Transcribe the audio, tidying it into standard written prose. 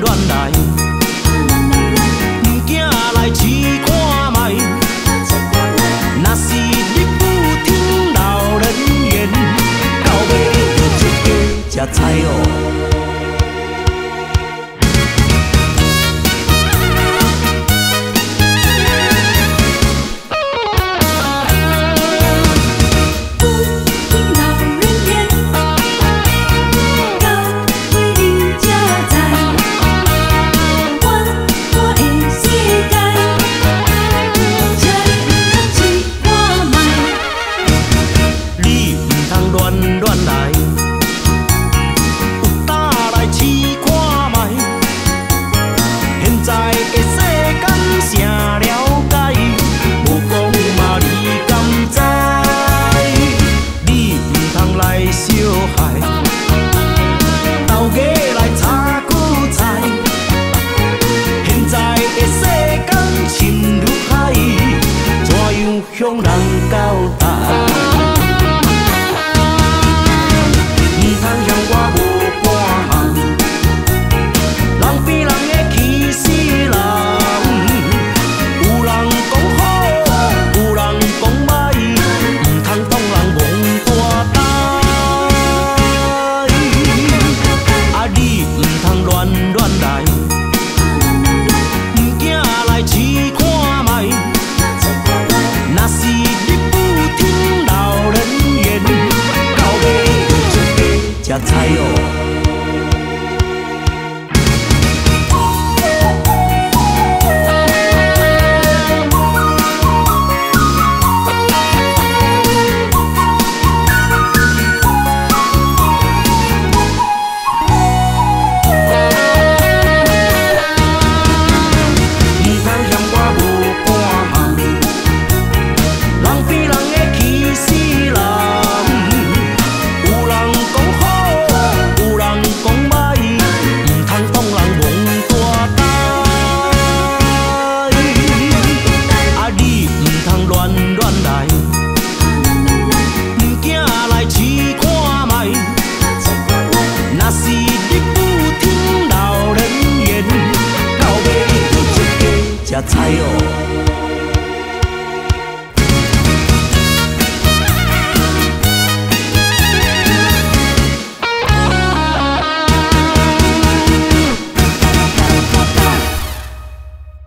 乱来，唔惊来试看卖。若是日久天老人言，到尾就一家吃菜哦。 加菜哦！